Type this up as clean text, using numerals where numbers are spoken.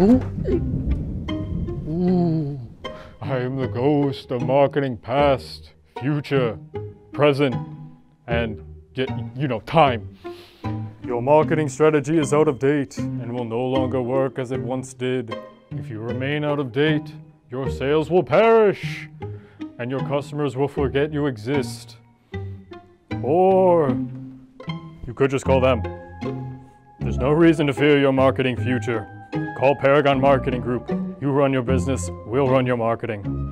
Ooh. I am the ghost of marketing past, future, present, and, you know, time. Your marketing strategy is out of date and will no longer work as it once did. If you remain out of date, your sales will perish and your customers will forget you exist. Or you could just call them. There's no reason to fear your marketing future. Call Paragon Marketing Group. You run your business, we'll run your marketing.